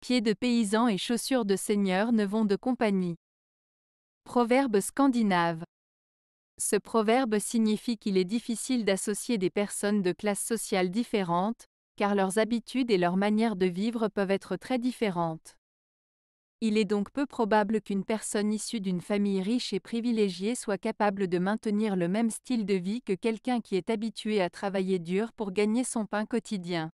Pieds de paysan et chaussures de seigneur ne vont de compagnie. Proverbe scandinave. Ce proverbe signifie qu'il est difficile d'associer des personnes de classes sociales différentes, car leurs habitudes et leurs manières de vivre peuvent être très différentes. Il est donc peu probable qu'une personne issue d'une famille riche et privilégiée soit capable de maintenir le même style de vie que quelqu'un qui est habitué à travailler dur pour gagner son pain quotidien.